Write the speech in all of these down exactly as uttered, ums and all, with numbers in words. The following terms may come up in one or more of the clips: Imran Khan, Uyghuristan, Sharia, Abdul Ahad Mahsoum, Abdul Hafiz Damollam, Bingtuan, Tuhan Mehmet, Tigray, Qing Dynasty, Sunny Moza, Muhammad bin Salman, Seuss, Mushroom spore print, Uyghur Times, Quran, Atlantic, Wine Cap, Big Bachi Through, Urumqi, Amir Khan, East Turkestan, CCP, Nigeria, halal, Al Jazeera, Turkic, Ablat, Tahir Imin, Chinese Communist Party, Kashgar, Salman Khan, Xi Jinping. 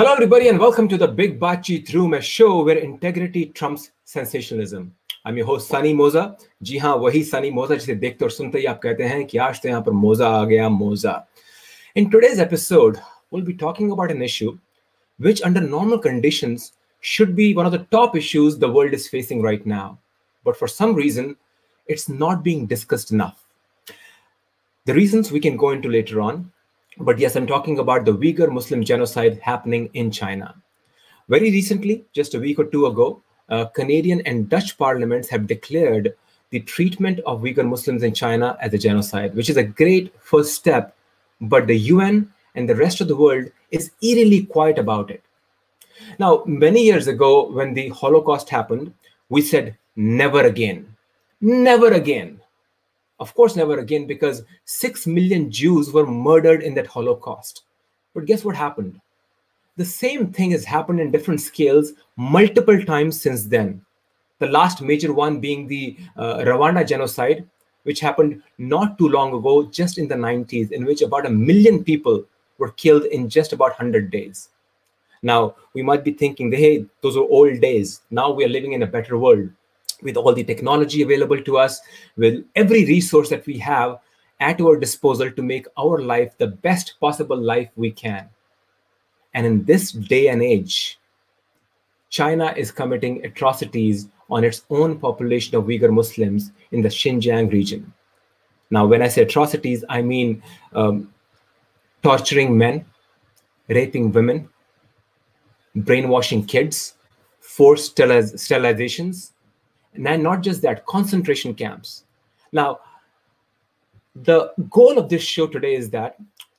Hello, everybody, and welcome to the Big Bachi Through, a show where integrity trumps sensationalism. I'm your host, Sunny Moza. Ji haan, wahi Sunny Moza, jise dekhte aur sunte hi aap kehte hain ki aaj to yahan par Moza aa gaya, Moza. In today's episode, we'll be talking about an issue which, under normal conditions, should be one of the top issues the world is facing right now. But for some reason, it's not being discussed enough. The reasons we can go into later on. But yes, I'm talking about the Uyghur Muslim genocide happening in China. Very recently, just a week or two ago, uh, Canadian and Dutch parliaments have declared the treatment of Uyghur Muslims in China as a genocide, which is a great first step. But the U N and the rest of the world is eerily quiet about it. Now, many years ago, when the Holocaust happened, we said, never again, never again. Of course, never again, because six million Jews were murdered in that Holocaust. But guess what happened? The same thing has happened in different scales multiple times since then. The last major one being the uh, Rwanda genocide, which happened not too long ago, just in the nineties, in which about a million people were killed in just about one hundred days. Now, we might be thinking, hey, those were old days. Now we are living in a better world. With all the technology available to us, with every resource that we have at our disposal to make our life the best possible life we can. And in this day and age, China is committing atrocities on its own population of Uyghur Muslims in the Xinjiang region. Now, when I say atrocities, I mean um, torturing men, raping women, brainwashing kids, forced steriliz- sterilizations, and not just that, concentration camps. Now, the goal of this show today is that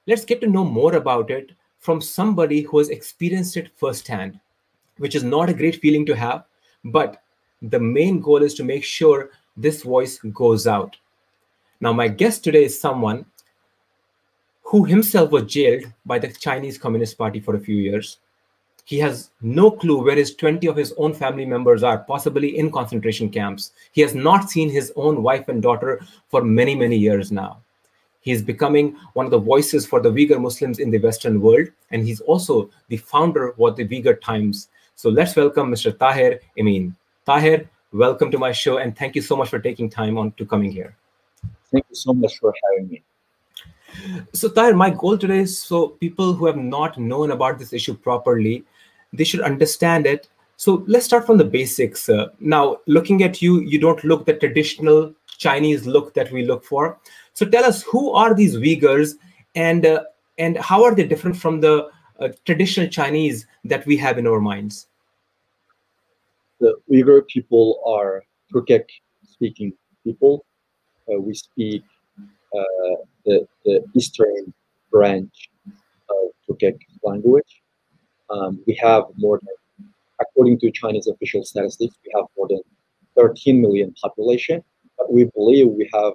let's get to know more about it from somebody who has experienced it firsthand, which is not a great feeling to have, but the main goal is to make sure this voice goes out. Now, my guest today is someone who himself was jailed by the Chinese Communist Party for a few years. He has no clue where his twenty of his own family members are, possibly in concentration camps. He has not seen his own wife and daughter for many, many years now. He is becoming one of the voices for the Uyghur Muslims in the Western world, and he's also the founder of the Uyghur Times. So let's welcome Mister Tahir Imin. Tahir, welcome to my show, and thank you so much for taking time on to coming here. Thank you so much for having me. So Tahir, my goal today is so people who have not known about this issue properly, they should understand it. So let's start from the basics. Uh, now, looking at you, you don't look the traditional Chinese look that we look for. So tell us, who are these Uyghurs and, uh, and how are they different from the uh, traditional Chinese that we have in our minds? The Uyghur people are Turkic-speaking people. Uh, we speak uh, the, the Eastern branch of Turkic language. Um, we have more than, according to Chinese official statistics, we have more than thirteen million population, but we believe we have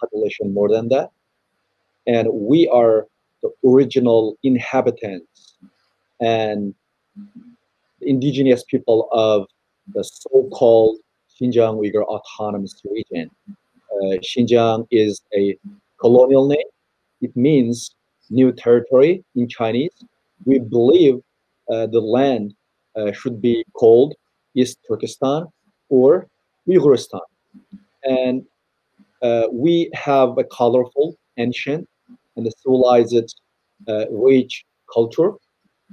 population more than that. And we are the original inhabitants and indigenous people of the so-called Xinjiang Uyghur Autonomous Region. Uh, Xinjiang is a colonial name. It means new territory in Chinese. We believe Uh, the land uh, should be called East Turkestan or Uyghuristan. And uh, we have a colorful, ancient, and a civilized, uh, rich culture,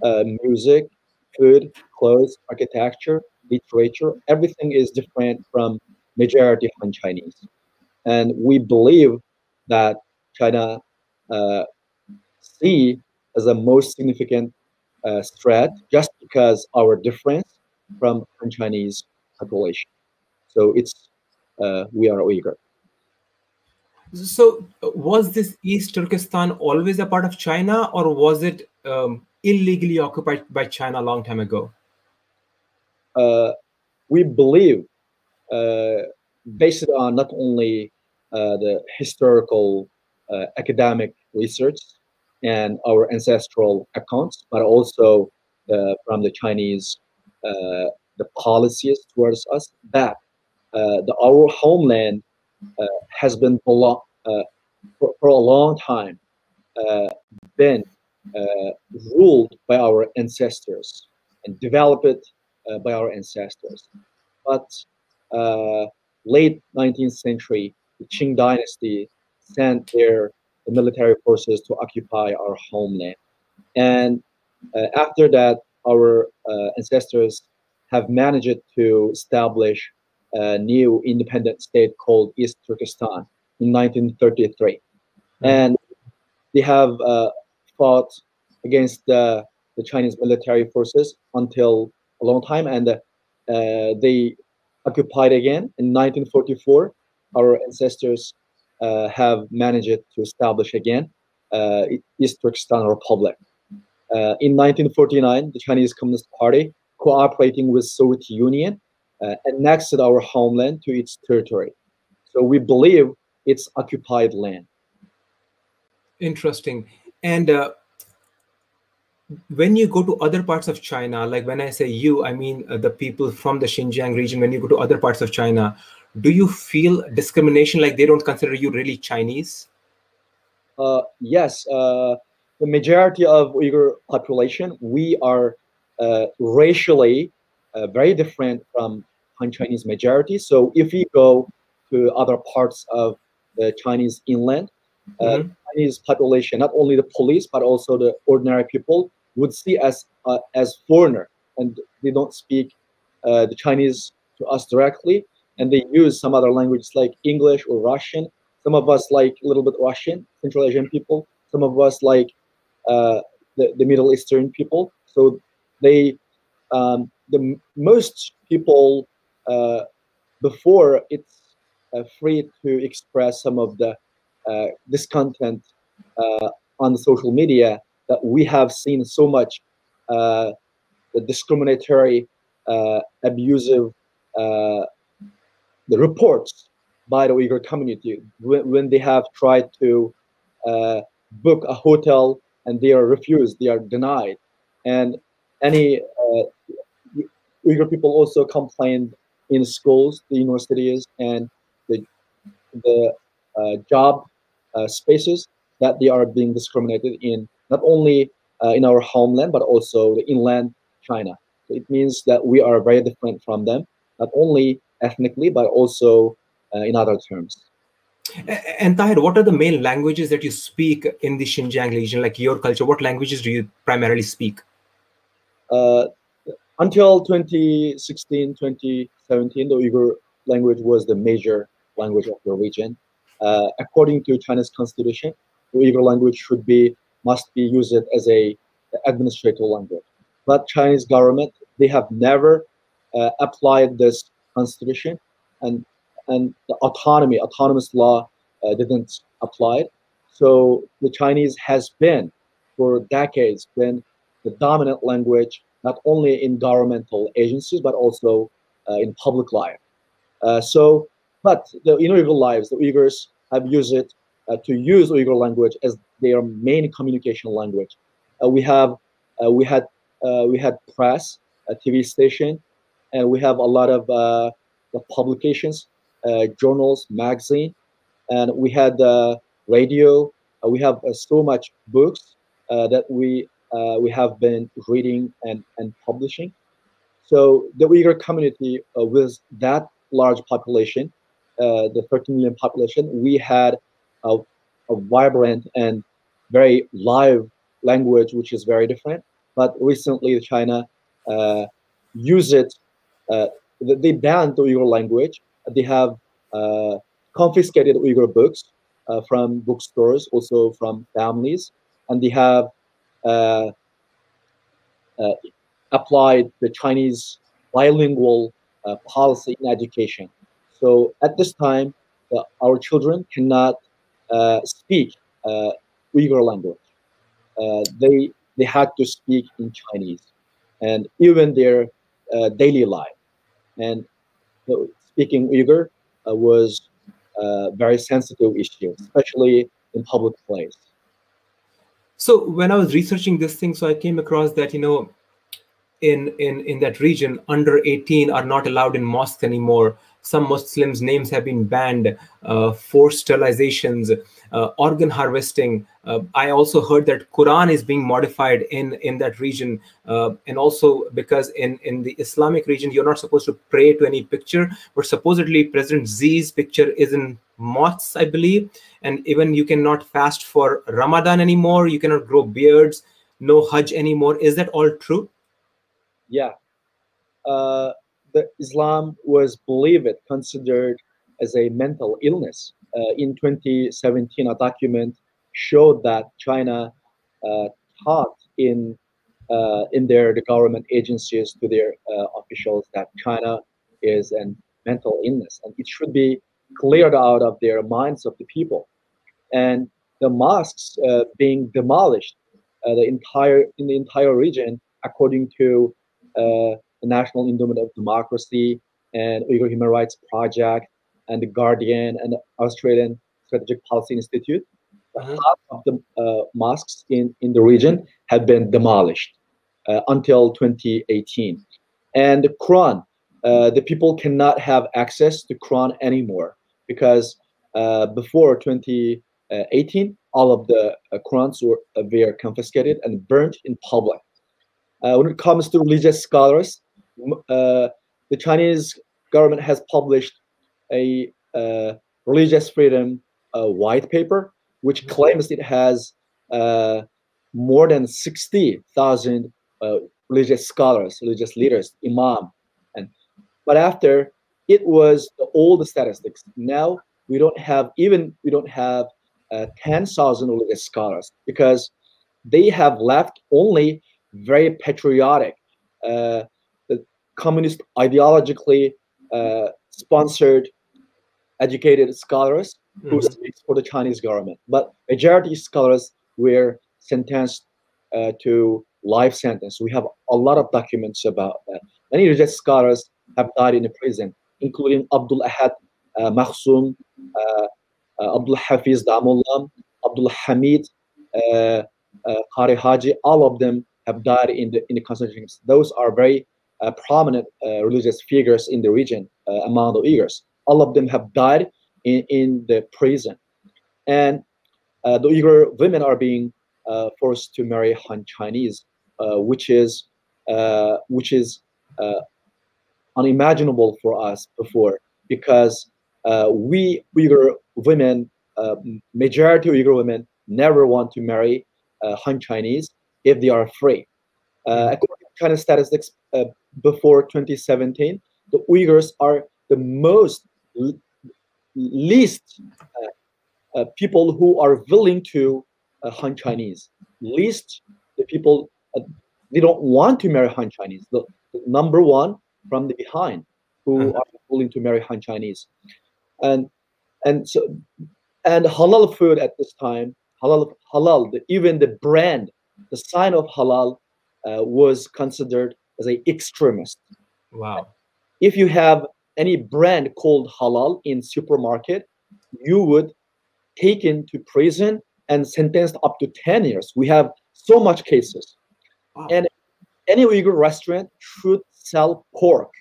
uh, music, food, clothes, architecture, literature. Everything is different from majority Han Chinese. And we believe that China uh, see as the most significant Uh, threat just because our difference from Chinese population. So it's uh, we are Uyghur. So was this East Turkestan always a part of China, or was it um, illegally occupied by China a long time ago? Uh, we believe, uh, based on not only uh, the historical uh, academic research and our ancestral accounts, but also uh, from the Chinese, uh, the policies towards us, that uh, the, our homeland uh, has been, uh, for, for a long time, uh, been uh, ruled by our ancestors and developed uh, by our ancestors. But uh, late nineteenth century, the Qing Dynasty sent their the military forces to occupy our homeland. And uh, after that, our uh, ancestors have managed to establish a new independent state called East Turkestan in nineteen thirty-three. And they have uh, fought against uh, the Chinese military forces until a long time, and uh, they occupied again in nineteen forty-four. Our ancestors uh, have managed to establish again uh, East Turkestan Republic. Uh, in nineteen forty-nine, the Chinese Communist Party, cooperating with Soviet Union, uh, annexed our homeland to its territory. So we believe it's occupied land. Interesting. And uh, when you go to other parts of China, like when I say you, I mean uh, the people from the Xinjiang region, when you go to other parts of China, do you feel discrimination, like they don't consider you really Chinese? Uh, yes. Uh, the majority of Uyghur population, we are uh, racially uh, very different from Han Chinese majority. So if you go to other parts of the Chinese inland, uh, mm-hmm. Chinese population, not only the police, but also the ordinary people would see us uh, as foreigner, and they don't speak uh, the Chinese to us directly. And they use some other languages like English or Russian. Some of us like a little bit Russian, Central Asian people. Some of us like uh, the, the Middle Eastern people. So they, um, the most people uh, before it's uh, free to express some of the uh, discontent uh, on the social media that we have seen so much uh, the discriminatory, uh, abusive, uh, the reports by the Uyghur community when, when they have tried to uh, book a hotel and they are refused, they are denied. And any uh, Uyghur people also complained in schools, the universities, and the, the uh, job uh, spaces that they are being discriminated in, not only uh, in our homeland, but also the inland China. So it means that we are very different from them, not only ethnically, but also uh, in other terms. And Tahir, what are the main languages that you speak in the Xinjiang region, like your culture? What languages do you primarily speak? Uh, until twenty sixteen, twenty seventeen, the Uyghur language was the major language of the region. Uh, according to China's constitution, the Uyghur language should be, must be used as a administrative language. But Chinese government, they have never uh, applied this constitution, and and the autonomy, autonomous law uh, didn't apply. So the Chinese has been, for decades, been the dominant language, not only in governmental agencies, but also uh, in public life. Uh, so, but the, in Uyghur lives, the Uyghurs have used it uh, to use Uyghur language as their main communication language. Uh, we have, uh, we had, uh, we had press, a T V station, and we have a lot of uh, the publications, uh, journals, magazine, and we had uh, radio. Uh, we have uh, so much books uh, that we uh, we have been reading and and publishing. So the Uyghur community, uh, with that large population, uh, the thirteen million population, we had a, a vibrant and very live language, which is very different. But recently, China uh, used it. Uh, they banned the Uyghur language. They have uh, confiscated Uyghur books uh, from bookstores, also from families, and they have uh, uh, applied the Chinese bilingual uh, policy in education. So at this time, uh, our children cannot uh, speak uh, Uyghur language. Uh, they they had to speak in Chinese, and even their Uh, daily life, and uh, speaking Uyghur uh, was a uh, very sensitive issue, especially in public place. So when I was researching this thing, so I came across that, you know, in in in that region, under eighteen are not allowed in mosques anymore. Some Muslims' names have been banned, uh, forced sterilizations, uh, organ harvesting. Uh, I also heard that Quran is being modified in, in that region. Uh, and also because in, in the Islamic region, you're not supposed to pray to any picture, but supposedly President Xi's picture is in mosques, I believe. And even you cannot fast for Ramadan anymore. You cannot grow beards, no Hajj anymore. Is that all true? Yeah. Uh, the Islam was believed, considered as a mental illness. Uh, in twenty seventeen, a document showed that China uh, taught in uh, in their the government agencies to their uh, officials that China is a mental illness, and it should be cleared out of their minds of the people. And the mosques uh, being demolished, uh, the entire in the entire region, according to uh, the National Endowment of Democracy and Uyghur Human Rights Project and the Guardian and the Australian Strategic Policy Institute, mm-hmm. half of the uh, mosques in, in the region have been demolished uh, until twenty eighteen. And the Quran, uh, the people cannot have access to Quran anymore because uh, before twenty eighteen, all of the uh, Qurans were, uh, were confiscated and burnt in public. Uh, when it comes to religious scholars, uh, the Chinese government has published a uh, religious freedom uh, white paper, which claims it has uh, more than sixty thousand uh, religious scholars, religious leaders, imam. And, but after, it was the old statistics. Now we don't have, even we don't have uh, ten thousand religious scholars because they have left only very patriotic, uh, the communist ideologically uh, sponsored, educated scholars mm-hmm. who speak for the Chinese government. But majority scholars were sentenced uh, to life sentence. We have a lot of documents about that. Many religious scholars have died in the prison, including Abdul Ahad uh, Mahsoum, uh, uh, Abdul Hafiz Damollam, Abdul Hamid uh, uh, Qari. All of them have died in the in the concentration camps. Those are very uh, prominent uh, religious figures in the region uh, among the Uyghurs. All of them have died in, in the prison, and uh, the Uyghur women are being uh, forced to marry Han Chinese, uh, which is uh, which is uh, unimaginable for us before, because uh, we Uyghur women, uh, majority Uyghur women, never want to marry uh, Han Chinese if they are free. Uh, according to China's statistics, uh, before twenty seventeen, the Uyghurs are the most le least uh, uh, people who are willing to uh, Han Chinese. Least the people, uh, they don't want to marry Han Chinese. The, the number one from the behind who mm-hmm. are willing to marry Han Chinese. And, and, so, and halal food at this time, halal, halal the, even the brand, the sign of halal uh, was considered as an extremist. Wow. If you have any brand called halal in supermarket, you would take into prison and sentenced up to ten years. We have so much cases. Wow. And any Uyghur restaurant should sell pork,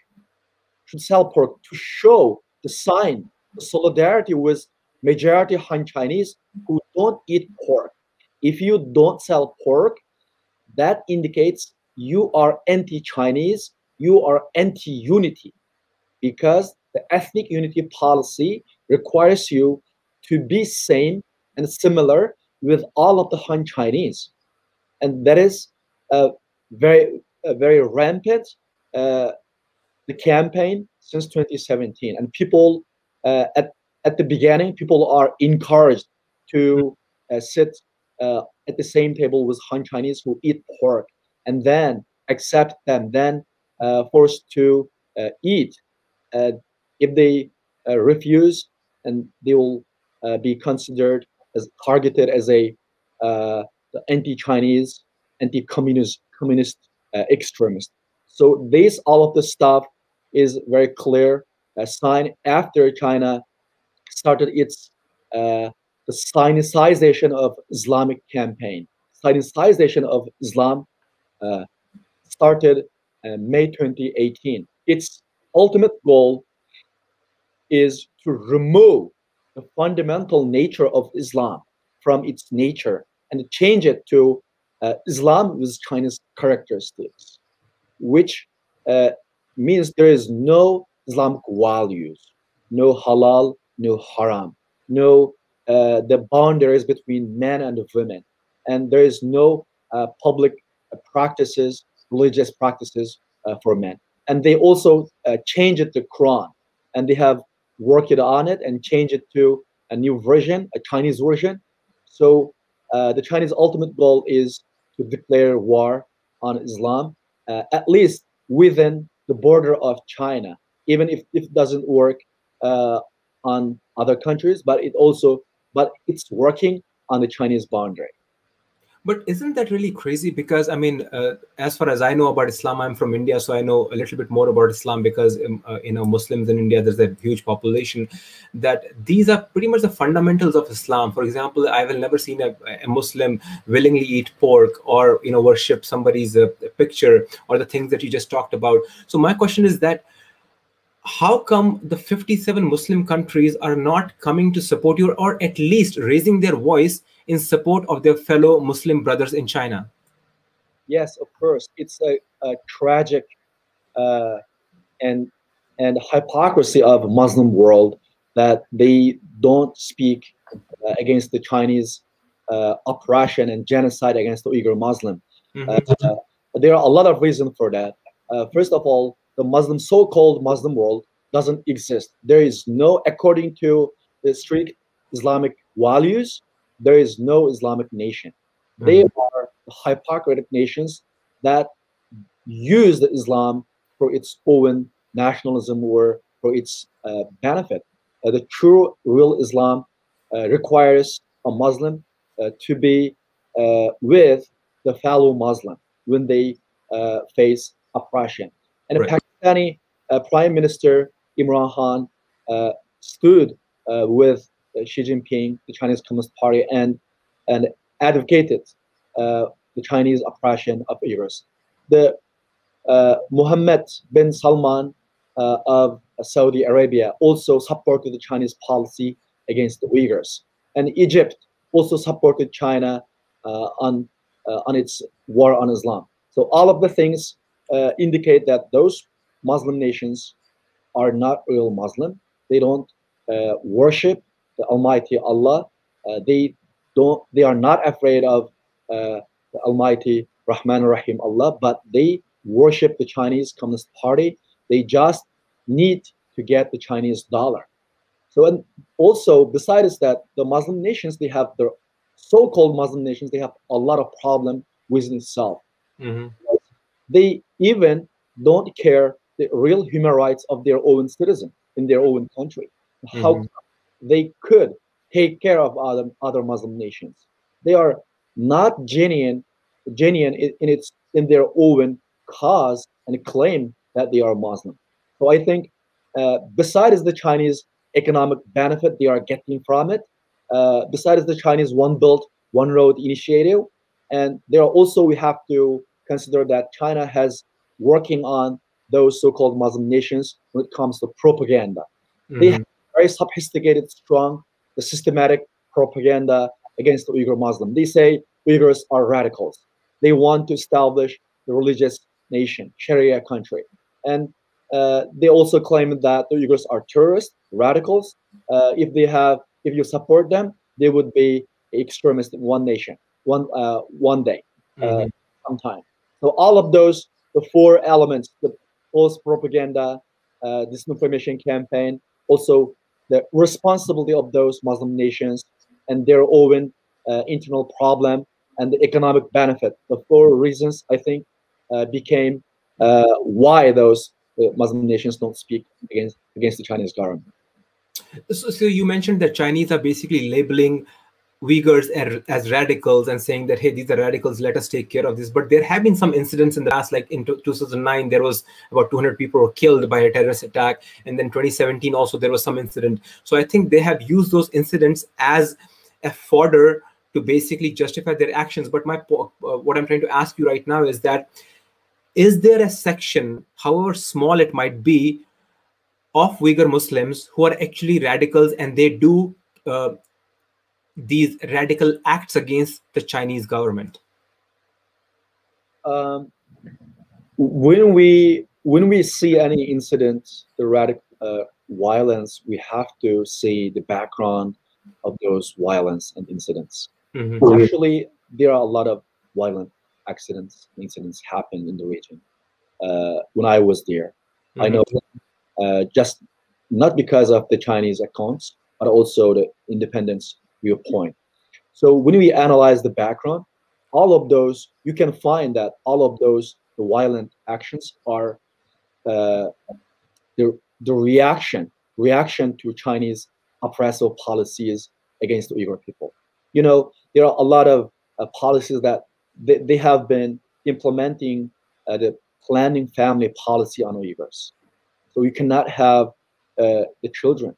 should sell pork to show the sign, the solidarity with majority Han Chinese who don't eat pork. If you don't sell pork, that indicates you are anti-Chinese, you are anti-unity, because the ethnic unity policy requires you to be same and similar with all of the Han Chinese. And that is a very, a very rampant uh, the campaign since twenty seventeen. And people, uh, at, at the beginning, people are encouraged to uh, sit Uh, at the same table with Han Chinese who eat pork, and then accept them, then uh, forced to uh, eat. Uh, if they uh, refuse, and they will uh, be considered as targeted as a uh, anti-Chinese, anti-communist, communist uh, extremist. So this, all of the stuff is very clear a sign after China started its uh, the Sinicization of Islamic campaign. Sinicization of Islam uh, started in May twenty eighteen. Its ultimate goal is to remove the fundamental nature of Islam from its nature and change it to uh, Islam with Chinese characteristics, which uh, means there is no Islamic values, no halal, no haram, no uh, the boundaries between men and women, and there is no uh, public practices, religious practices uh, for men. And they also uh, change it to Quran, and they have worked on it and change it to a new version, a Chinese version. So uh, the Chinese ultimate goal is to declare war on Islam, uh, at least within the border of China, even if, if it doesn't work uh, on other countries, but it also, but it's working on the Chinese boundary. But isn't that really crazy? Because, I mean, uh, as far as I know about Islam, I'm from India, so I know a little bit more about Islam because, uh, you know, Muslims in India, there's a huge population, that these are pretty much the fundamentals of Islam. For example, I have never seen a, a Muslim willingly eat pork or, you know, worship somebody's uh, picture or the things that you just talked about. So my question is that how come the fifty-seven Muslim countries are not coming to support you or at least raising their voice in support of their fellow Muslim brothers in China? Yes, of course. It's a, a tragic uh, and and hypocrisy of Muslim world that they don't speak uh, against the Chinese uh, oppression and genocide against the Uyghur Muslim. Mm-hmm. uh, there are a lot of reasons for that. Uh, first of all, the Muslim so-called Muslim world doesn't exist. There is no, according to the strict Islamic values, there is no Islamic nation. Mm-hmm. They are hypocritic nations that use the Islam for its own nationalism or for its uh, benefit. Uh, the true, real Islam uh, requires a Muslim uh, to be uh, with the fellow Muslim when they uh, face oppression. And right. The Pakistani uh, Prime Minister Imran Khan uh, stood uh, with Xi Jinping, the Chinese Communist Party, and and advocated uh, the Chinese oppression of Uyghurs. The uh, Muhammad bin Salman uh, of Saudi Arabia also supported the Chinese policy against the Uyghurs, and Egypt also supported China uh, on uh, on its war on Islam. So all of the things uh, indicate that those Muslim nations are not real Muslim. They don't uh, worship the Almighty Allah. Uh, they don't. They are not afraid of uh, the Almighty Rahman Rahim Allah, but they worship the Chinese Communist Party. They just need to get the Chinese dollar. So, and also besides that, the Muslim nations, they have their so-called Muslim nations. They have a lot of problem within itself. Mm-hmm. They even don't care the real human rights of their own citizen in their own country. How? Mm-hmm. They could take care of other, other Muslim nations. They are not genuine, genuine in, in its in their own cause and claim that they are Muslim. So I think, uh, besides the Chinese economic benefit they are getting from it, uh, besides the Chinese One Belt, One Road initiative, and there are also we have to consider that China has working on those so-called Muslim nations when it comes to propaganda. Mm-hmm. They have very sophisticated, strong, the systematic propaganda against the Uyghur Muslim. They say Uyghurs are radicals. They want to establish the religious nation, Sharia country. And uh, they also claim that the Uyghurs are terrorists, radicals. Uh, if they have, if you support them, they would be extremists in one nation, one, uh, one day, mm-hmm. uh, sometime. So all of those, the four elements, the false propaganda, uh, disinformation campaign, also the responsibility of those Muslim nations and their own uh, internal problem and the economic benefit. The four reasons, I think, uh, became uh, why those uh, Muslim nations don't speak against against the Chinese government. So, so you mentioned that Chinese are basically labeling Uyghurs as, as radicals and saying that, hey, these are radicals, let us take care of this. But there have been some incidents in the past, like in two thousand nine, there was about two hundred people were killed by a terrorist attack. And then twenty seventeen also, there was some incident. So I think they have used those incidents as a fodder to basically justify their actions. But my uh, what I'm trying to ask you right now is that, is there a section, however small it might be, of Uyghur Muslims who are actually radicals, and they do uh, these radical acts against the Chinese government? Um, when we when we see any incident, the radical uh, violence, we have to see the background of those violence and incidents. Mm-hmm. Actually, there are a lot of violent accidents, incidents happen in the region. Uh, when I was there, mm-hmm. I know uh, just not because of the Chinese accounts, but also the independence viewpoint. So when we analyze the background, all of those, you can find that all of those the violent actions are uh, the the reaction reaction to Chinese oppressive policies against the Uyghur people. You know, there are a lot of uh, policies that they, they have been implementing, uh, the planning family policy on Uyghurs. So you cannot have uh, the children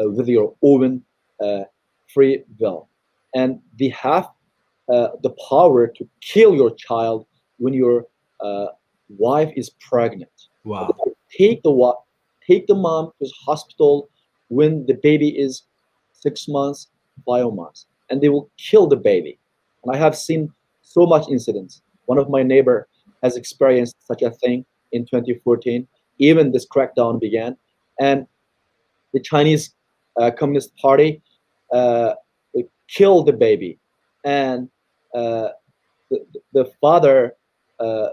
uh, with your own uh, free will, and they have uh, the power to kill your child when your uh, wife is pregnant. Wow! So take the take the mom to the hospital when the baby is six months, five months, and they will kill the baby. And I have seen so much incidents. One of my neighbor has experienced such a thing in twenty fourteen. Even this crackdown began, and the Chinese uh, Communist Party uh, killed the baby, and uh, the, the father uh,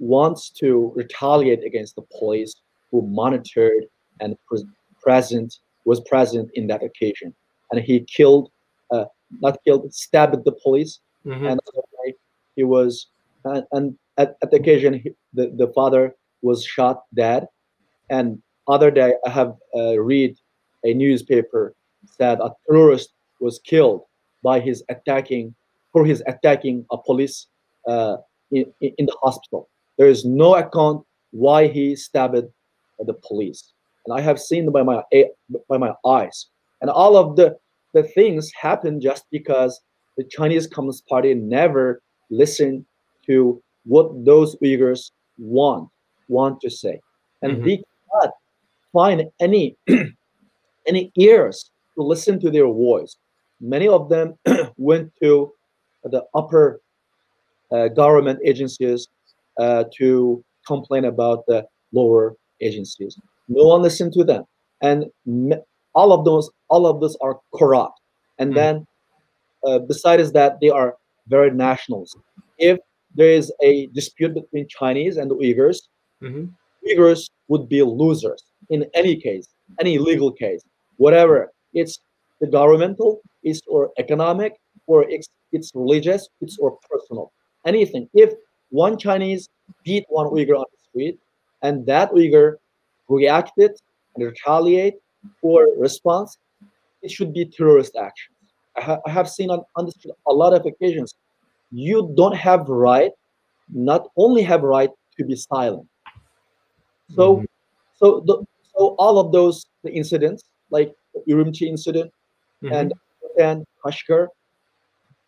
wants to retaliate against the police who monitored and pre present was present in that occasion, and he killed, uh, not killed, stabbed the police, mm-hmm. and he was. And, and at, at the occasion, he, the, the father was shot dead. And other day, I have uh, read a newspaper said a terrorist was killed by his attacking, for his attacking a police uh, in, in the hospital. There is no account why he stabbed the police. And I have seen by my by my eyes. And all of the, the things happened just because the Chinese Communist Party never listened to what those Uyghurs want want to say, and mm-hmm. they cannot find any any ears to listen to their voice. Many of them went to the upper uh, government agencies uh, to complain about the lower agencies. No one listened to them, and all of those all of those are corrupt. And mm-hmm. then, uh, besides that, they are very nationalist. If there is a dispute between Chinese and the Uyghurs, mm-hmm. Uyghurs would be losers in any case, any legal case, whatever. It's the governmental, it's or economic, or it's, it's religious, it's or personal, anything. If one Chinese beat one Uyghur on the street, and that Uyghur reacted and retaliate or response, it should be terrorist action. I, ha I have seen on, on the street a lot of occasions. You don't have right, not only have right to be silent. So, mm-hmm. so, the, so all of those the incidents, like the Urumqi incident, mm-hmm. and and Kashgar,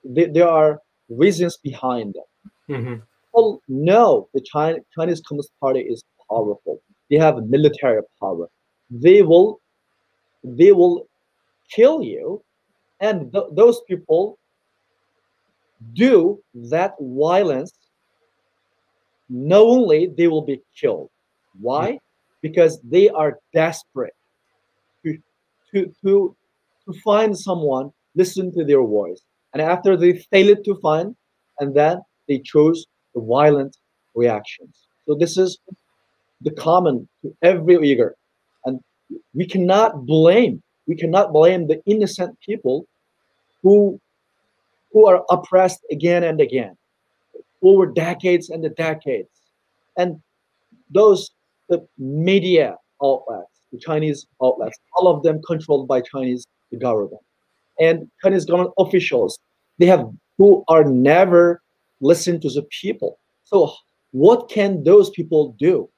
they, there are reasons behind them. Mm-hmm. Well, no, the China, Chinese Communist Party is powerful. They have military power. They will, they will kill you, and th those people do that violence knowingly. They will be killed. Why? Yeah. Because they are desperate to, to to to find someone listen to their voice, and after they failed to find, and then they chose the violent reactions. So this is the common to every Uyghur, and we cannot blame we cannot blame the innocent people who who are oppressed again and again over decades and the decades. And those the media outlets, the Chinese outlets, all of them controlled by Chinese government, and Chinese government officials, they have who are never listened to the people. So what can those people do?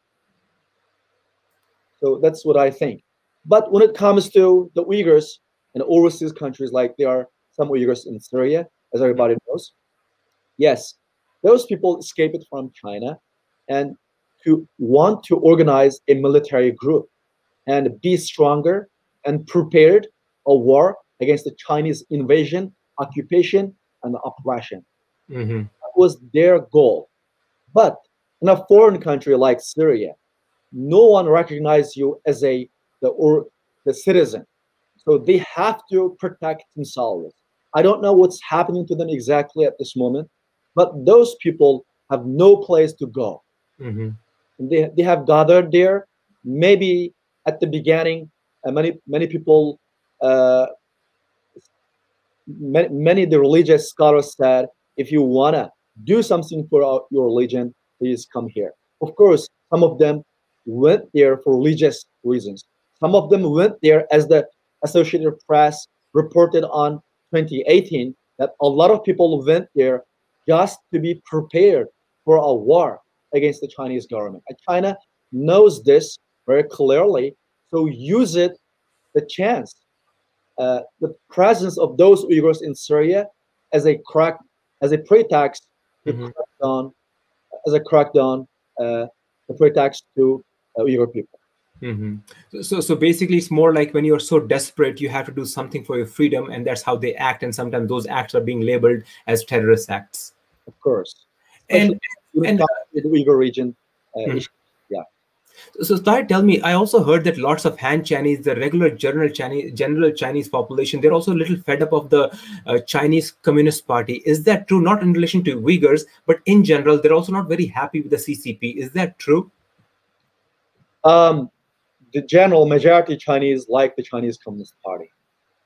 So that's what I think. But when it comes to the Uyghurs in overseas countries, like there are some Uyghurs in Syria, as everybody knows, yes, those people escaped from China and to want to organize a military group and be stronger and prepared a war against the Chinese invasion, occupation, and oppression. Mm-hmm. That was their goal. But in a foreign country like Syria, no one recognizes you as a the or the citizen. So they have to protect themselves. I don't know what's happening to them exactly at this moment, but those people have no place to go. Mm-hmm. They, they have gathered there. Maybe at the beginning, uh, many many people, uh, many, many of the religious scholars said, if you want to do something for our, your religion, please come here. Of course, some of them went there for religious reasons. Some of them went there, as the Associated Press reported on twenty eighteen, that a lot of people went there just to be prepared for a war against the Chinese government. And China knows this very clearly, so use it, the chance, uh, the presence of those Uyghurs in Syria as a crack, as a pretext to mm-hmm. crack down, as a crackdown, uh, the pretext to uh, Uyghur people. Mm-hmm. So, so basically, it's more like when you're so desperate, you have to do something for your freedom, and that's how they act. And sometimes those acts are being labeled as terrorist acts. Of course. And, and, and the Uyghur region, uh, mm-hmm. yeah. So, Tahir, tell me, I also heard that lots of Han Chinese, the regular general Chinese, general Chinese population, they're also a little fed up of the uh, Chinese Communist Party. Is that true? Not in relation to Uyghurs, but in general, they're also not very happy with the C C P. Is that true? Um, the general majority of Chinese like the Chinese Communist Party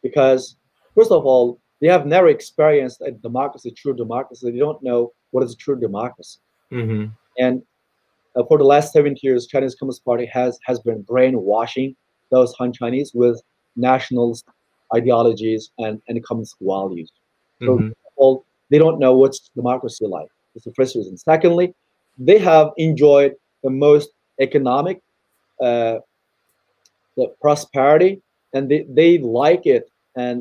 because, first of all, they have never experienced a democracy, true democracy. They don't know what is a true democracy. Mm-hmm. And Uh, for the last seventy years, Chinese Communist Party has has been brainwashing those Han Chinese with nationalist ideologies and, and communist values. So mm-hmm. people, they don't know what's democracy like. That's the first reason. Secondly, they have enjoyed the most economic uh, the prosperity, and they, they like it. And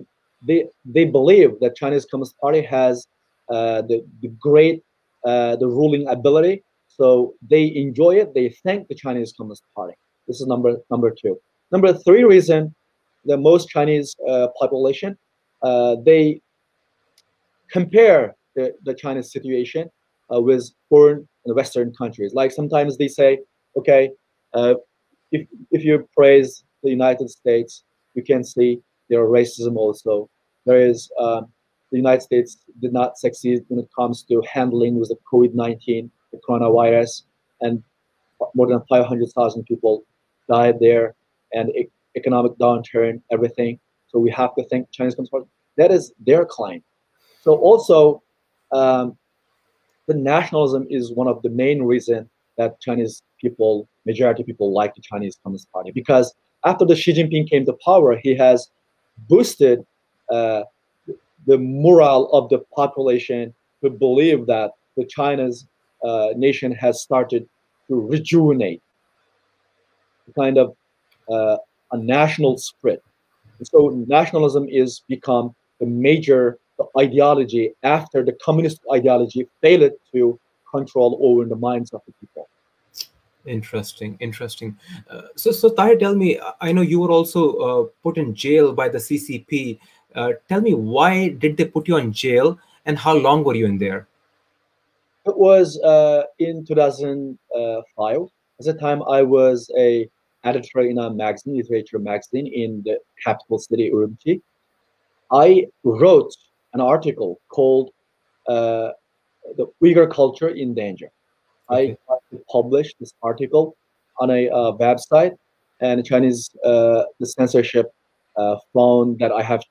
they they believe that Chinese Communist Party has uh, the, the great, uh, the ruling ability. So they enjoy it. They thank the Chinese Communist Party. This is number number two. Number three reason, the most Chinese uh, population, uh, they compare the, the Chinese situation uh, with foreign and Western countries. Like sometimes they say, okay, uh, if, if you praise the United States, you can see their racism also. There is uh, the United States did not succeed when it comes to handling with the COVID nineteen. The coronavirus, and more than five hundred thousand people died there, and e economic downturn, everything. So we have to thank Chinese Communist Party. That is their claim. So also, um, the nationalism is one of the main reasons that Chinese people, majority people, like the Chinese Communist Party, because after the Xi Jinping came to power, he has boosted uh, the morale of the population who believe that the China's Uh, nation has started to rejuvenate, a kind of uh, a national spirit. And so nationalism is become the major the ideology after the communist ideology failed to control over the minds of the people. Interesting, interesting. Uh, so, so Tahir, tell me, I know you were also uh, put in jail by the C C P. Uh, tell me, why did they put you in jail, and how long were you in there? It was uh, in two thousand five. At the time, I was a editor in a magazine, literature magazine, in the capital city, Urumqi. I wrote an article called uh, "The Uyghur Culture in Danger." Okay. I published this article on a uh, website, and Chinese uh, the censorship uh, found that I have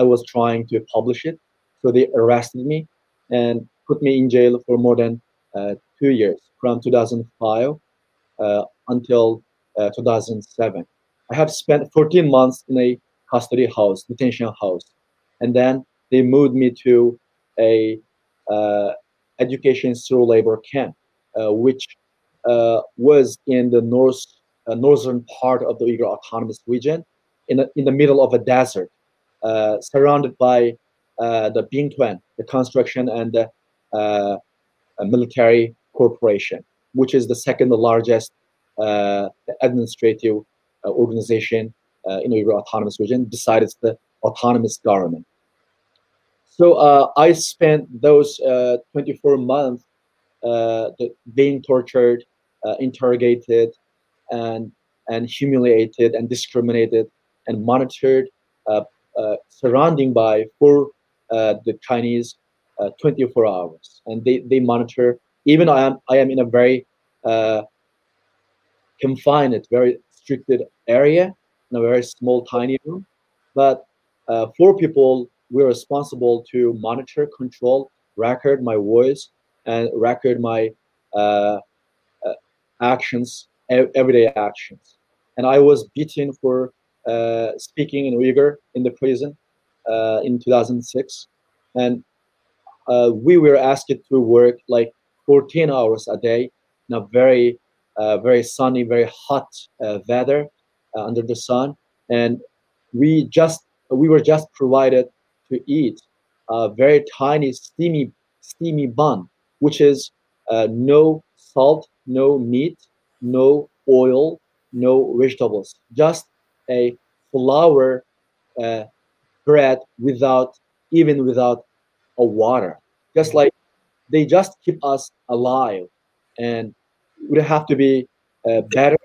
I was trying to publish it, so they arrested me and put me in jail for more than uh, two years, from two thousand five uh, until uh, two thousand seven. I have spent fourteen months in a custody house, detention house, and then they moved me to a uh, education through labor camp, uh, which uh, was in the north uh, northern part of the Uyghur Autonomous Region, in the, in the middle of a desert, uh, surrounded by uh, the Bingtuan, the construction and the Uh, a military corporation. which is the second largest uh, administrative uh, organization uh, in Uyghur Autonomous Region, besides the autonomous government. So uh, I spent those uh, twenty-four months uh, being tortured, uh, interrogated, and and humiliated, and discriminated, and monitored, uh, uh, surrounding by for uh, the Chinese uh, twenty-four hours, and they they monitor. Even I am I am in a very uh, confined, very restricted area, in a very small, tiny room, but uh, four people were responsible to monitor, control, record my voice, and record my uh, uh, actions, everyday actions. And I was beaten for uh, speaking in Uyghur in the prison uh, in two thousand six, and uh, we were asked to work like fourteen hours a day in a very, uh, very sunny, very hot uh, weather uh, under the sun, and we just we were just provided to eat a very tiny steamy steamy bun, which is uh, no salt, no meat, no oil, no vegetables, just a flour uh, bread without even without a water. Just like they just keep us alive, and we don't have to be uh, better.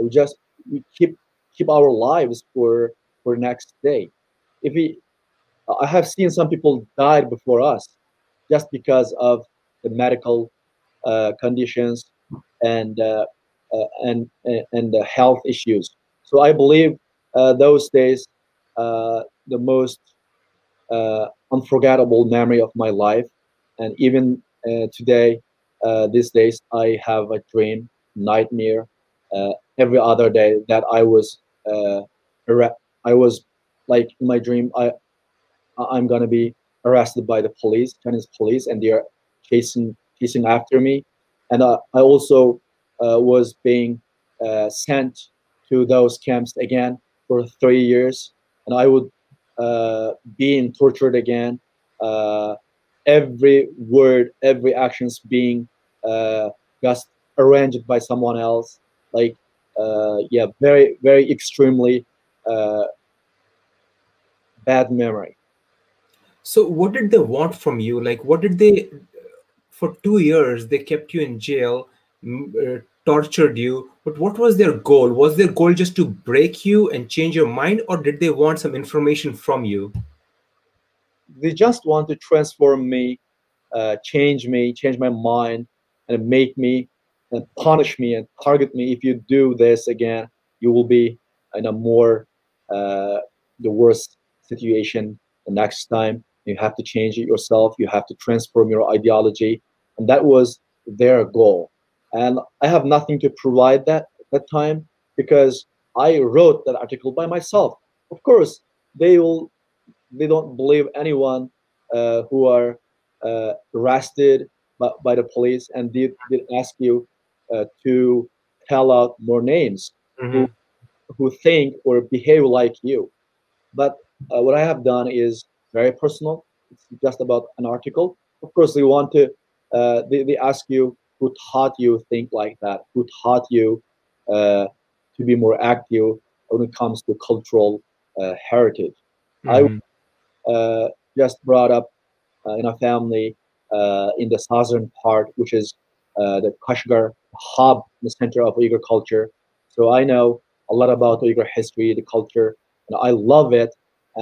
We just we keep keep our lives for for next day. If we, I have seen some people died before us, just because of the medical uh, conditions and. Uh, Uh, and and the health issues. So I believe uh, those days uh, the most uh, unforgettable memory of my life. And even uh, today, uh, these days, I have a dream nightmare uh, every other day that I was uh, I was like in my dream I I'm gonna be arrested by the police, Chinese police, and they are chasing chasing after me. And uh, I also Uh, was being uh, sent to those camps again for three years, and I would uh, being tortured again. Uh, every word, every actions being uh, just arranged by someone else. Like, uh, yeah, very, very extremely uh, bad memory. So, what did they want from you? Like, what did they? For two years, they kept you in jail. Uh, tortured you, but what was their goal? Was their goal just to break you and change your mind, or did they want some information from you? They just want to transform me, uh, change me, change my mind, and make me, and punish me, and target me. If you do this again, you will be in a more, uh, the worst situation the next time. You have to change it yourself. You have to transform your ideology, and that was their goal. And I have nothing to provide that at that time, because I wrote that article by myself. Of course, they will. They don't believe anyone uh, who are uh, arrested by, by the police, and they, they ask you uh, to tell out more names mm-hmm. who, who think or behave like you. But uh, what I have done is very personal. It's just about an article. Of course, they want to. Uh, they, they ask you. Who taught you think like that? Who taught you uh, to be more active when it comes to cultural uh, heritage? Mm-hmm. I uh, just brought up uh, in a family uh, in the southern part, which is uh, the Kashgar hub, the center of Uyghur culture. So I know a lot about Uyghur history, the culture, and I love it.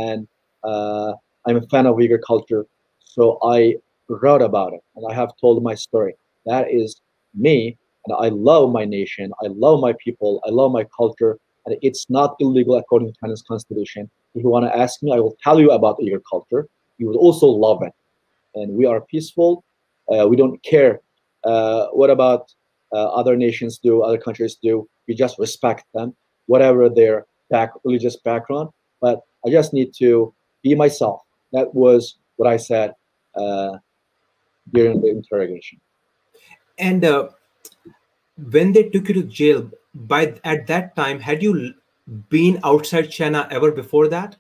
And uh, I'm a fan of Uyghur culture, so I wrote about it, and I have told my story. That is me, and I love my nation, I love my people, I love my culture, and it's not illegal according to China's constitution. If you want to ask me, I will tell you about your culture. You will also love it. And we are peaceful. Uh, we don't care uh, what about uh, other nations do, other countries do. We just respect them, whatever their back, religious background. But I just need to be myself. That was what I said uh, during the interrogation. And uh, when they took you to jail, by at that time, had you been outside China ever before that?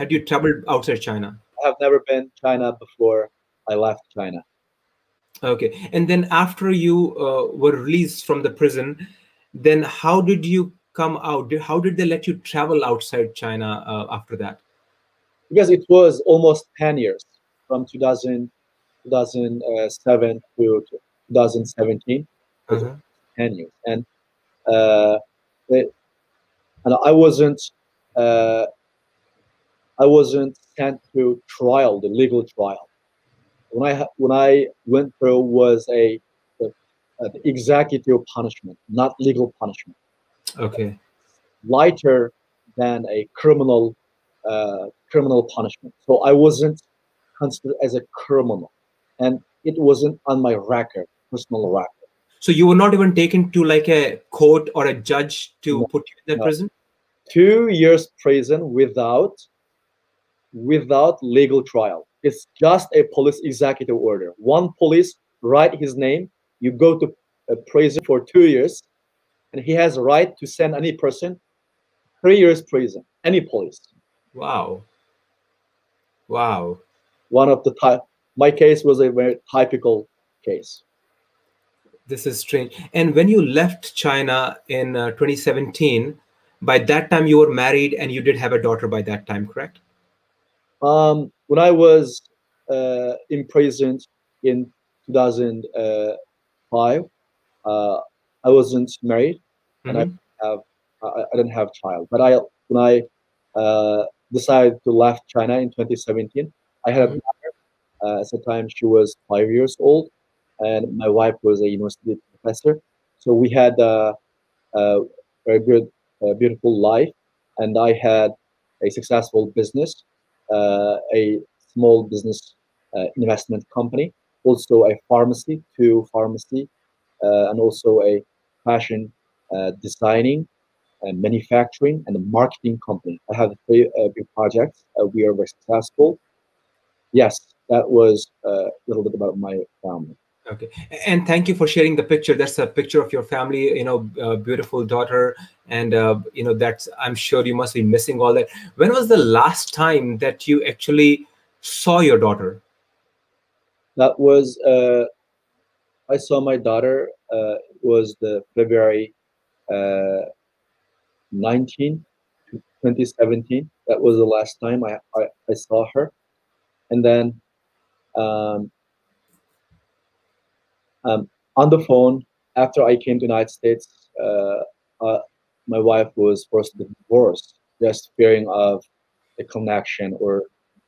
Had you traveled outside China? I have never been to China before I left China. Okay. And then after you uh, were released from the prison, then how did you come out? How did they let you travel outside China uh, after that? Because it was almost ten years from two thousand, two thousand seven to two thousand seventeen, uh-huh. ten years. And, uh, it, and I wasn't, uh, I wasn't sent to trial, the legal trial. When I, when I went through was a, a, a executive punishment, not legal punishment. Okay. Lighter than a criminal uh, criminal punishment. So I wasn't considered as a criminal, and it wasn't on my record, personal record. So you were not even taken to like a court or a judge to no, put you in the no. prison? Two years prison without without legal trial. It's just a police executive order. One police write his name. You go to a prison for two years. And he has a right to send any person three years prison, any police. Wow. Wow. One of the type, my case was a very typical case. This is strange. And when you left China in uh, twenty seventeen, by that time you were married and you did have a daughter by that time, correct? Um, when I was uh, imprisoned in two thousand five, uh, I wasn't married, and mm-hmm. I have I, I didn't have a child. But I when I uh, decided to leave China in twenty seventeen, I had a daughter. Uh, at the time, she was five years old, and my wife was a university professor. So we had uh, uh, a good, uh, beautiful life, and I had a successful business, uh, a small business uh, investment company, also a pharmacy, two pharmacy, uh, and also a fashion uh, designing and manufacturing and a marketing company. I have three uh, big projects. Uh, we are very successful. Yes, that was a uh, little bit about my family. Okay, and thank you for sharing the picture. That's a picture of your family, you know, uh, beautiful daughter. And, uh, you know, that's, I'm sure you must be missing all that. When was the last time that you actually saw your daughter? That was, uh, I saw my daughter uh, was the February uh, nineteenth, twenty seventeen. That was the last time I, I, I saw her. And then um, um, on the phone, after I came to the United States, uh, uh, my wife was forced to divorce, just fearing of the connection or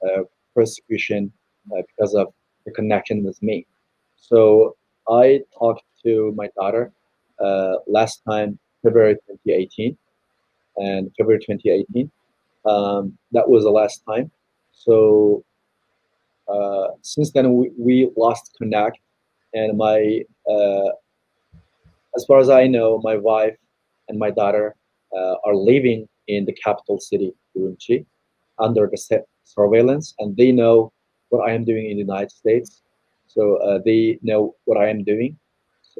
uh, persecution uh, because of the connection with me. So I talked to my daughter uh, last time, February twenty eighteen, and February twenty eighteen. Um, that was the last time. So uh, since then, we, we lost connect. And my, uh, as far as I know, my wife and my daughter uh, are living in the capital city, Urumqi, under the surveillance, and they know what I am doing in the United States. So uh, they know what I am doing.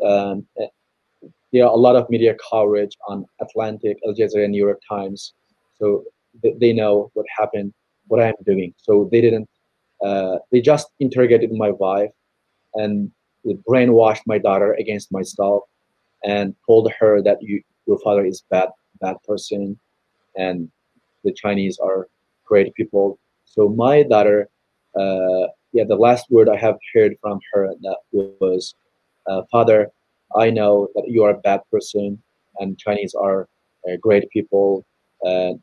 Um, there are a lot of media coverage on Atlantic, Al Jazeera, New York Times. So th they know what happened, what I am doing. So they didn't, uh, they just interrogated my wife and they brainwashed my daughter against myself and told her that you, your father is bad, bad person and the Chinese are great people. So my daughter, uh, yeah, the last word I have heard from her that was, uh, Father, I know that you are a bad person and Chinese are uh, great people. Uh,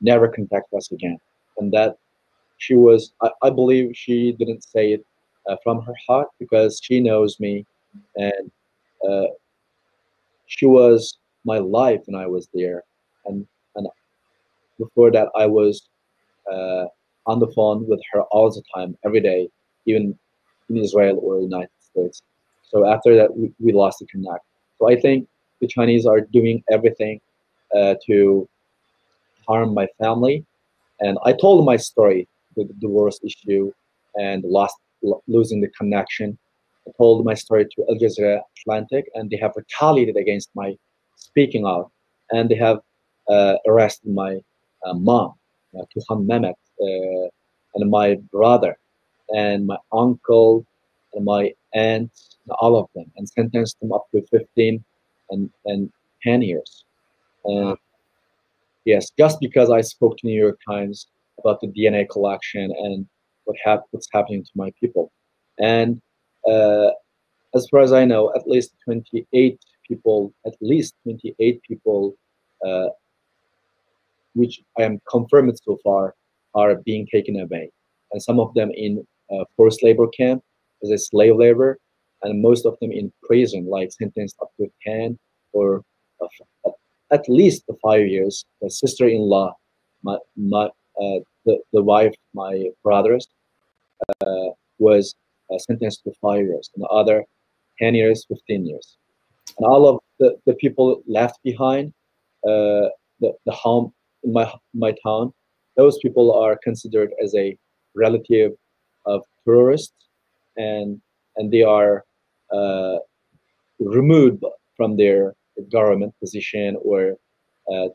never contact us again. And that she was, I, I believe she didn't say it uh, from her heart because she knows me. And uh, she was my life when I was there. And, and before that, I was... Uh, on the phone with her all the time, every day, even in Israel or the United States. So after that, we, we lost the connect. So I think the Chinese are doing everything uh, to harm my family. And I told my story with the divorce issue and lost losing the connection. I told my story to Al Jazeera Atlantic, and they have retaliated against my speaking out. And they have uh, arrested my uh, mom, uh, Tuhan Mehmet, Uh, and my brother and my uncle and my aunts, all of them, and sentenced them up to fifteen and, and ten years. Uh, yes, just because I spoke to New York Times about the D N A collection and what hap what's happening to my people. And uh, as far as I know, at least twenty-eight people, at least twenty-eight people, uh, which I am confirmed so far, are being taken away. And some of them in uh, forced labor camp as a slave labor, and most of them in prison, like sentenced up to ten or uh, at least five years. My sister-in-law, my, my uh, the the wife, my brothers, uh, was uh, sentenced to five years, and the other ten years, fifteen years. And all of the, the people left behind, uh, the the home in my my town, those people are considered as a relative of terrorists, and and they are uh, removed from their government position or uh,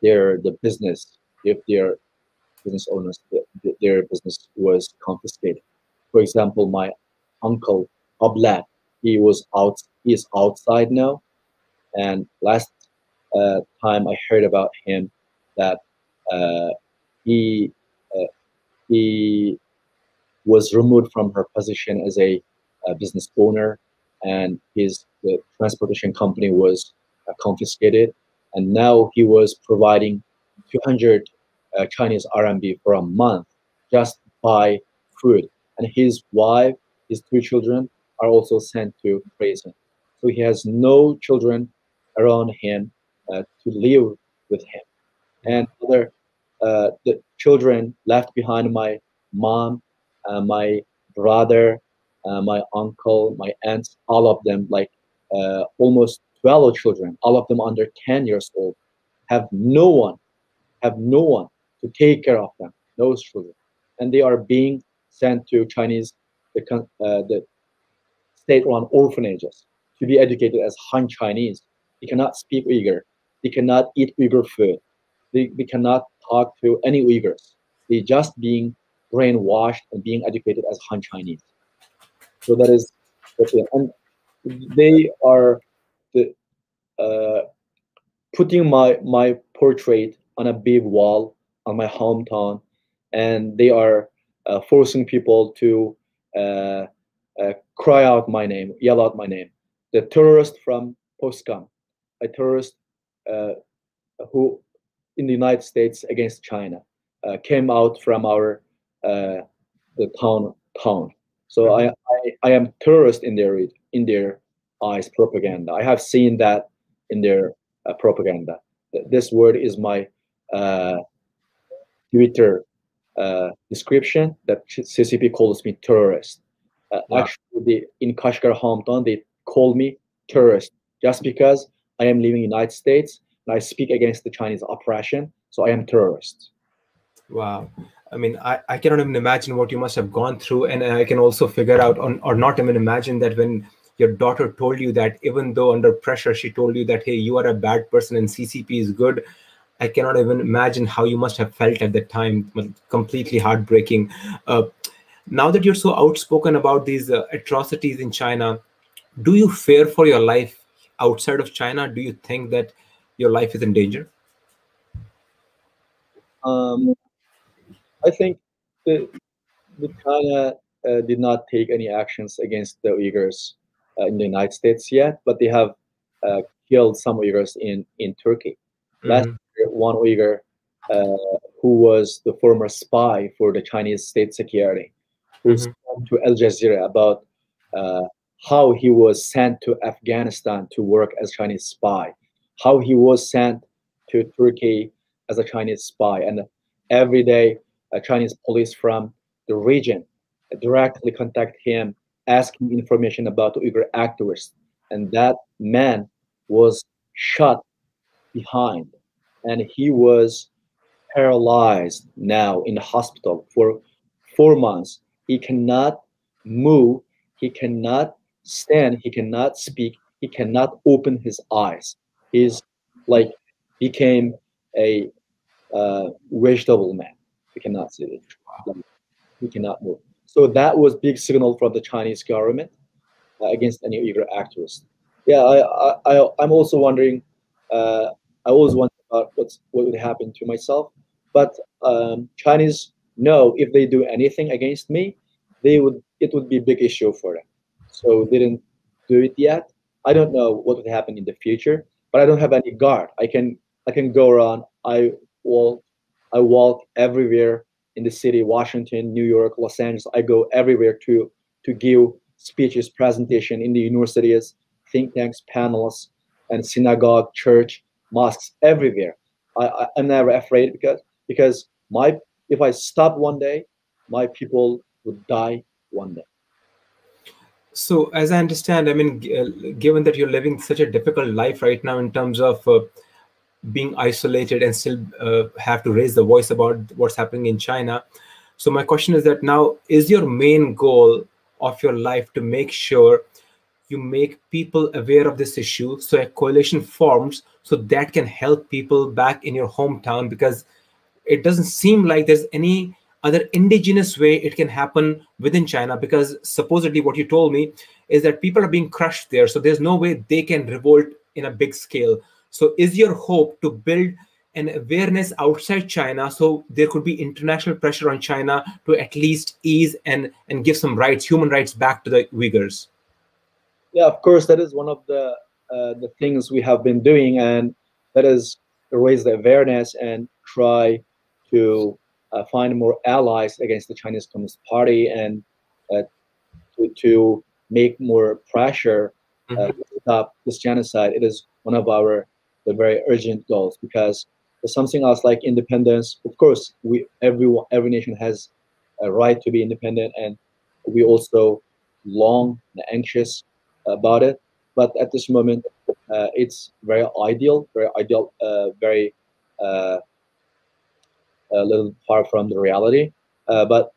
their the business, if their business owners, their business was confiscated. For example, my uncle Ablat, he was out, he is outside now, and last uh, time I heard about him that uh, he uh, he was removed from her position as a, a business owner, and his the transportation company was uh, confiscated, and now he was providing two hundred uh, Chinese R M B for a month just by food, and his wife, his two children are also sent to prison. So he has no children around him uh, to live with him, and other uh, the children left behind, my mom, uh, my brother, uh, my uncle, my aunts, all of them, like uh, almost twelve children, all of them under ten years old, have no one, have no one to take care of them, those children, and they are being sent to Chinese the uh, the state-run orphanages to be educated as Han Chinese. They cannot speak Uyghur. They cannot eat Uyghur food. They, they cannot talk to any Uyghurs. They're just being brainwashed and being educated as Han Chinese. So that is, that's it. And they are the, uh, putting my, my portrait on a big wall on my hometown, and they are uh, forcing people to uh, Uh, cry out my name, yell out my name. The terrorist from Postcom, a terrorist uh, who in the United States against China uh, came out from our uh, the town town. So I, I I am terrorist in their in their eyes propaganda. I have seen that in their uh, propaganda. This word is my uh, Twitter uh, description that C C P calls me terrorist. Uh, wow. Actually, they, in Kashgar hometown, they call me terrorist just because I am living in the United States and I speak against the Chinese oppression, so I am terrorist. Wow. I mean, I, I cannot even imagine what you must have gone through, and I can also figure out, on, or not even imagine, that when your daughter told you that, even though under pressure, she told you that, hey, you are a bad person and C C P is good, I cannot even imagine how you must have felt at that time. Completely heartbreaking. Uh, Now that you're so outspoken about these uh, atrocities in China, do you fear for your life outside of China? Do you think that your life is in danger? Um, I think the, the China uh, did not take any actions against the Uyghurs uh, in the United States yet, but they have uh, killed some Uyghurs in, in Turkey. Mm-hmm. Last year, one Uyghur uh, who was the former spy for the Chinese state security, who spoke mm-hmm. to Al Jazeera about uh, how he was sent to Afghanistan to work as Chinese spy, how he was sent to Turkey as a Chinese spy, and every day a Chinese police from the region directly contact him, asking information about Uyghur activists, and that man was shot behind, and he was paralyzed now in the hospital for four months. He cannot move, he cannot stand, he cannot speak, he cannot open his eyes. He's like became a uh, vegetable man. He cannot see it. He cannot move. So that was big signal from the Chinese government uh, against any Uyghur activist. Yeah, I, I, I, I'm also wondering, uh, I always wonder about what's, what would happen to myself. But um, Chinese know if they do anything against me, they would it would be a big issue for them. So they didn't do it yet. I don't know what would happen in the future, but I don't have any guard. I can I can go around. I walk I walk everywhere in the city, Washington, New York, Los Angeles. I go everywhere to to give speeches, presentation in the universities, think tanks, panels, and synagogue, church, mosques, everywhere. I, I I'm never afraid because because my if I stop one day, my people would die one day. So, as I understand, I mean, g given that you're living such a difficult life right now in terms of uh, being isolated and still uh, have to raise the voice about what's happening in China. So my question is that now, is your main goal of your life to make sure you make people aware of this issue so a coalition forms so that can help people back in your hometown? Because it doesn't seem like there's any other indigenous way it can happen within China, because supposedly what you told me is that people are being crushed there. So there's no way they can revolt in a big scale. So is your hope to build an awareness outside China so there could be international pressure on China to at least ease and, and give some rights, human rights back to the Uyghurs? Yeah, of course, that is one of the, uh, the things we have been doing, and that is to raise the awareness and try to uh, find more allies against the Chinese Communist Party and uh, to, to make more pressure uh, mm-hmm. to stop this genocide. It is one of our the very urgent goals, because there's something else like independence. Of course, we everyone every nation has a right to be independent, and we also long and anxious about it. But at this moment, uh, it's very ideal, very ideal, uh, very uh, a little far from the reality. Uh, but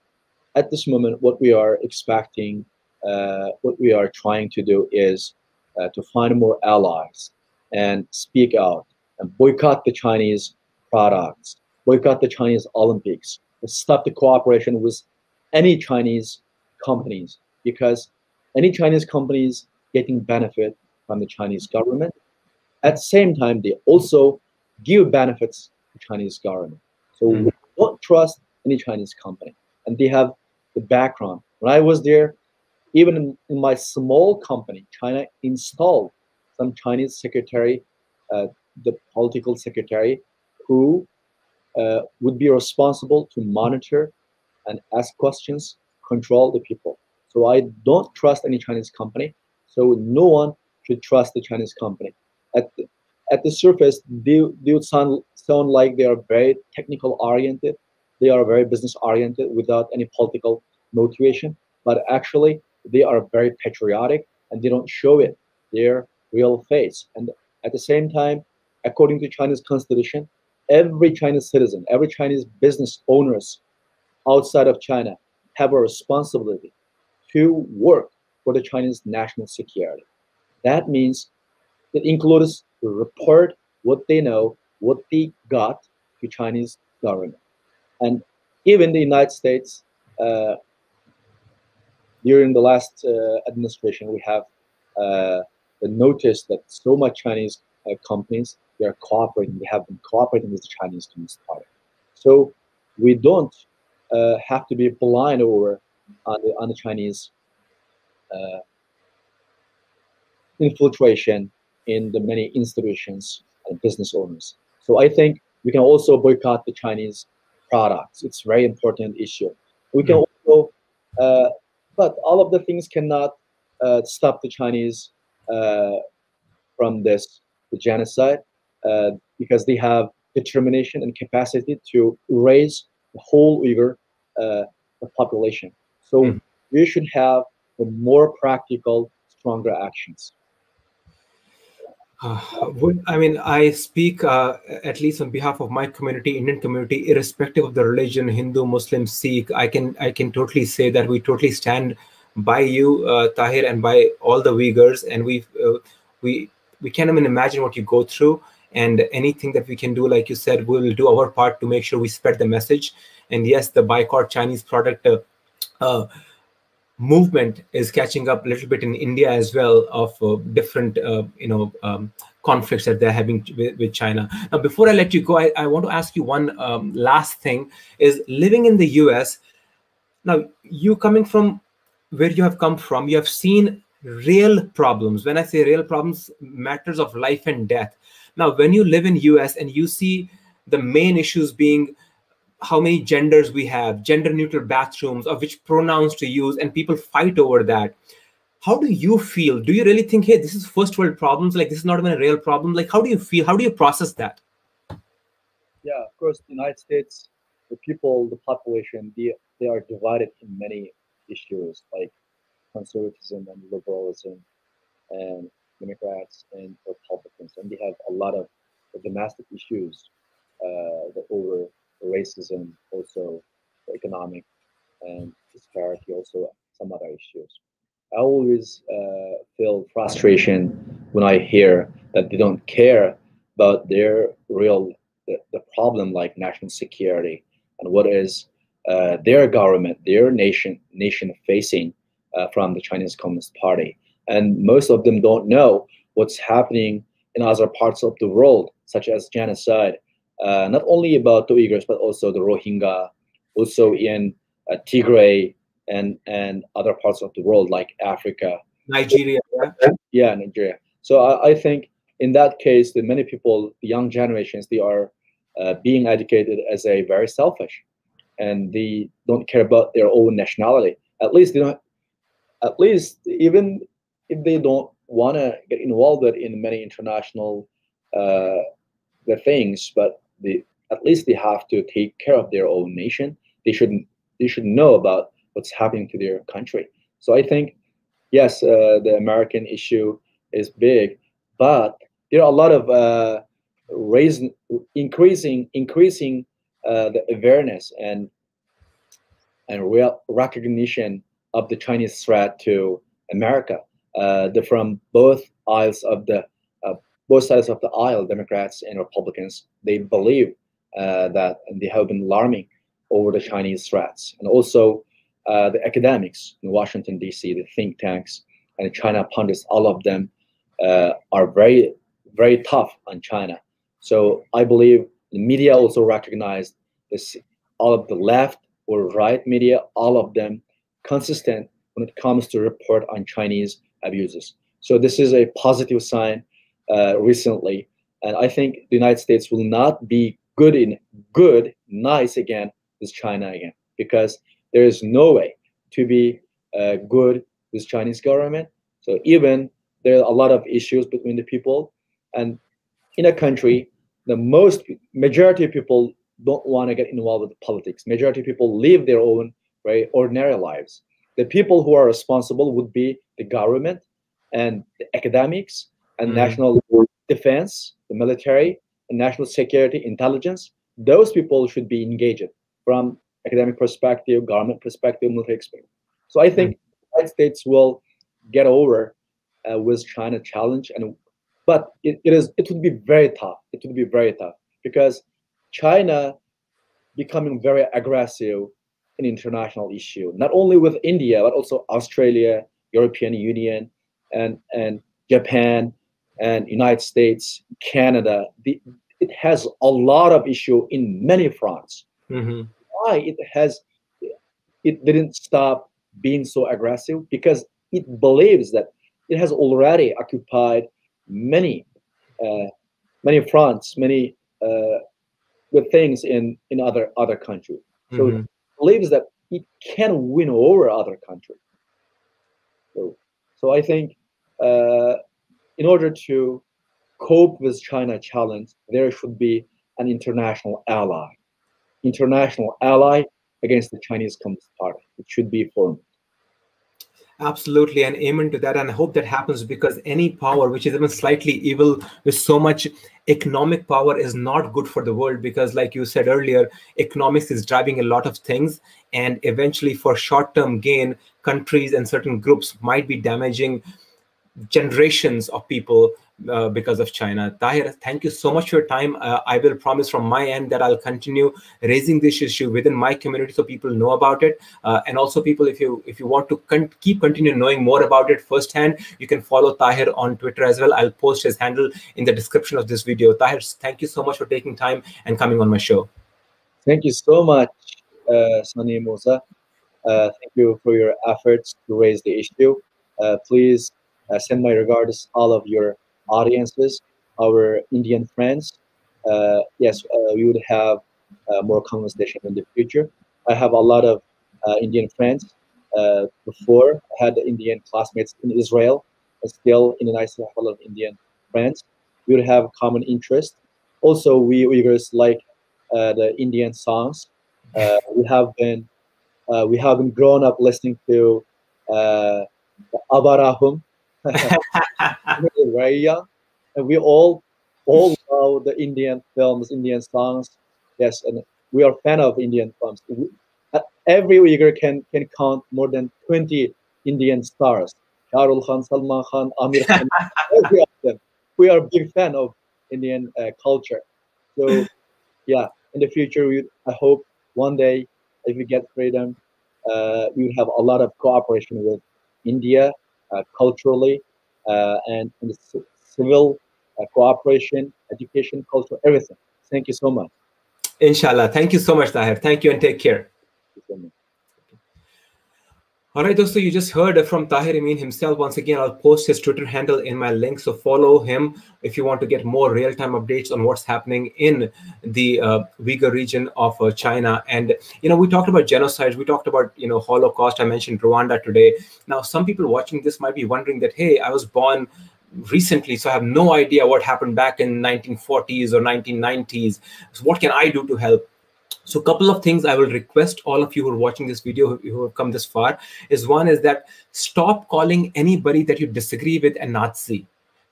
at this moment, what we are expecting, uh, what we are trying to do is uh, to find more allies and speak out and boycott the Chinese products, boycott the Chinese Olympics, and stop the cooperation with any Chinese companies, because any Chinese companies getting benefit from the Chinese government. At the same time, they also give benefits to the Chinese government. So mm-hmm. we don't trust any Chinese company, and they have the background. When I was there, even in, in my small company, China installed some Chinese secretary, uh, the political secretary, who uh, would be responsible to monitor and ask questions, control the people. So I don't trust any Chinese company. So no one should trust the Chinese company. At the, at the surface, they, they would sound, sound like they are very technical oriented. They are very business oriented without any political motivation. But actually, they are very patriotic, and they don't show it. They're real face. And at the same time, according to China's constitution, every Chinese citizen, every Chinese business owners outside of China have a responsibility to work for the Chinese national security. That means it includes to report what they know, what they got to Chinese government. And even the United States, uh, during the last uh, administration, we have uh, noticed that so much Chinese uh, companies, they are cooperating, they have been cooperating with the Chinese Communist Party. So we don't uh, have to be blind over on the, on the Chinese uh, infiltration in the many institutions and business owners. So I think we can also boycott the Chinese products. It's a very important issue. We can mm-hmm. also, uh, but all of the things cannot uh, stop the Chinese uh from this the genocide, uh because they have determination and capacity to raise the whole Uyghur uh the population. So mm. we should have the more practical, stronger actions. Uh, would, I mean, I speak uh, at least on behalf of my community, Indian community, irrespective of the religion, Hindu, Muslim, Sikh. I can I can totally say that we totally stand by you, uh, Tahir, and by all the Uyghurs, and we uh, we we can't even imagine what you go through. And anything that we can do, like you said, we will do our part to make sure we spread the message. And yes, the boycott Chinese product uh, uh, movement is catching up a little bit in India as well, of uh, different uh, you know um, conflicts that they're having with, with China. Now, before I let you go, I, I want to ask you one um, last thing: is living in the U S now, you coming from where you have come from, you have seen real problems. When I say real problems, matters of life and death. Now, when you live in U S and you see the main issues being how many genders we have, gender-neutral bathrooms, or which pronouns to use, and people fight over that. How do you feel? Do you really think, hey, this is first world problems, like this is not even a real problem? Like, how do you feel? How do you process that? Yeah, of course, the United States, the people, the population, they, they are divided in many issues, like conservatism and liberalism and Democrats and Republicans. And they have a lot of domestic issues uh, that over racism, also economic and disparity, also some other issues. I always uh, feel frustration when I hear that they don't care about their real the, the problem, like national security and what is uh, their government, their nation nation facing uh, from the Chinese Communist Party. And most of them don't know what's happening in other parts of the world, such as genocide. Uh, not only about the Uyghurs, but also the Rohingya, also in uh, Tigray and and other parts of the world, like Africa, Nigeria. Yeah, Nigeria. So I, I think in that case, the many people, the young generations, they are uh, being educated as a very selfish, and they don't care about their own nationality. At least they don't. At least even if they don't want to get involved in many international uh, the things, but They, at least they have to take care of their own nation. They shouldn't. They should know about what's happening to their country. So I think, yes, uh, the American issue is big, but there are a lot of uh, raising, increasing, increasing uh, the awareness and and real recognition of the Chinese threat to America, uh, the, from both aisles of the. Both sides of the aisle, Democrats and Republicans, they believe uh, that, and they have been alarming over the Chinese threats. And also uh, the academics in Washington, D C, the think tanks and China pundits, all of them uh, are very, very tough on China. So I believe the media also recognized this, all of the left or right media, all of them consistent when it comes to report on Chinese abuses. So this is a positive sign. Uh, recently, and I think the United States will not be good in good, nice again with China again, because there is no way to be uh, good with Chinese government. So even there are a lot of issues between the people, and in a country, the most majority of people don't want to get involved with politics. Majority of people live their own very ordinary lives. The people who are responsible would be the government and the academics, and national defense, the military, and national security, intelligence. Those people should be engaged from academic perspective, government perspective, military experience. So I think the United States will get over uh, with China challenge, and but it, it is it would be very tough. It would be very tough because China becoming very aggressive in international issue, not only with India but also Australia, European Union, and and. Japan and United States, Canada, the, it has a lot of issue in many fronts. Mm-hmm. Why it has, it didn't stop being so aggressive? Because it believes that it has already occupied many, uh, many fronts, many uh, good things in, in other, other countries. So mm-hmm. it believes that it can win over other countries. So, so I think Uh, in order to cope with China challenge, there should be an international ally, international ally against the Chinese Communist Party. It should be formed. Absolutely, and amen to that. And I hope that happens, because any power which is even slightly evil with so much economic power is not good for the world, because like you said earlier, economics is driving a lot of things, and eventually for short-term gain, countries and certain groups might be damaging generations of people uh, because of China. Tahir, thank you so much for your time. Uh, I will promise from my end that I'll continue raising this issue within my community so people know about it. Uh, and also, people, if you if you want to con keep continue knowing more about it firsthand, you can follow Tahir on Twitter as well. I'll post his handle in the description of this video. Tahir, thank you so much for taking time and coming on my show. Thank you so much, uh, Sunny Moza. Uh, thank you for your efforts to raise the issue. Uh, please uh, send my regards to all of your audiences, our Indian friends. Uh, yes, uh, we would have uh, more conversation in the future. I have a lot of uh, Indian friends. Uh, before, I had Indian classmates in Israel. And still, in the United States, I have a lot of Indian friends. We would have common interest. Also, we Uyghurs like uh, the Indian songs. Uh, we have been Uh, we haven't grown up listening to uh, Abarahum, very young, and we all all love the Indian films, Indian songs. Yes, and we are fan of Indian films. Every Uyghur can can count more than twenty Indian stars: Shahrukh Khan, Salman Khan, Amir Khan. Every of them. We are big fan of Indian uh, culture. So, yeah, in the future, we I hope one day, if we get freedom, uh, we will have a lot of cooperation with India uh, culturally uh, and in the civil uh, cooperation, education, culture, everything. Thank you so much. Inshallah. Thank you so much, Tahir. Thank you and take care. Thank you so much. All right, dosto, you just heard from Tahir Imin himself. Once again, I'll post his Twitter handle in my link, so follow him if you want to get more real-time updates on what's happening in the uh, Uyghur region of uh, China. And, you know, we talked about genocides. We talked about, you know, Holocaust. I mentioned Rwanda today. Now, some people watching this might be wondering that, hey, I was born recently, so I have no idea what happened back in nineteen forties or nineteen nineties. So what can I do to help? So a couple of things I will request all of you who are watching this video, who have come this far, is one is that stop calling anybody that you disagree with a Nazi,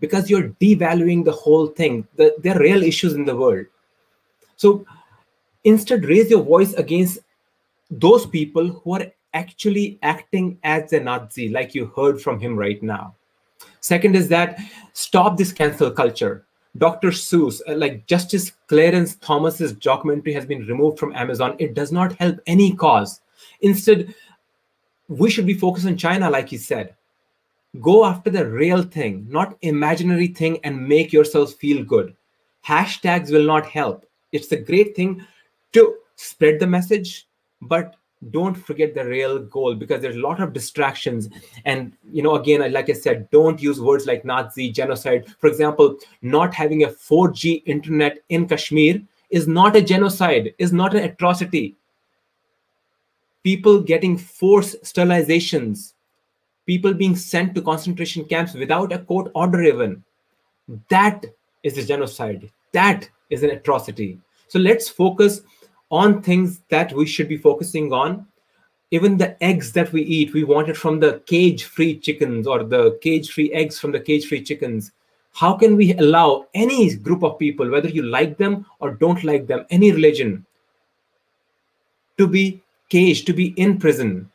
because you're devaluing the whole thing. The, there are real issues in the world. So instead, raise your voice against those people who are actually acting as a Nazi, like you heard from him right now. Second is that stop this cancel culture. Doctor Seuss, uh, like Justice Clarence Thomas's documentary has been removed from Amazon. It does not help any cause. Instead, we should be focused on China, like he said. Go after the real thing, not imaginary thing, and make yourselves feel good. Hashtags will not help. It's a great thing to spread the message, but don't forget the real goal, because there's a lot of distractions. And, you know, again, like I said, don't use words like Nazi, genocide. For example, not having a four G internet in Kashmir is not a genocide, is not an atrocity. People getting forced sterilizations, people being sent to concentration camps without a court order even, that is a genocide. That is an atrocity. So let's focus on things that we should be focusing on. Even the eggs that we eat, we want it from the cage-free chickens, or the cage-free eggs from the cage-free chickens. How can we allow any group of people, whether you like them or don't like them, any religion, to be caged, to be in prison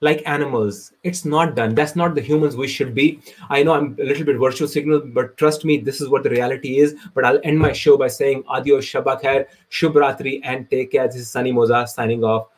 like animals? It's not done. That's not the humans we should be. I know I'm a little bit virtual signal, but trust me, this is what the reality is. But I'll end my show by saying adios, Shabbat Khair, Shubh Ratri, and take care. This is Sunny Moza signing off.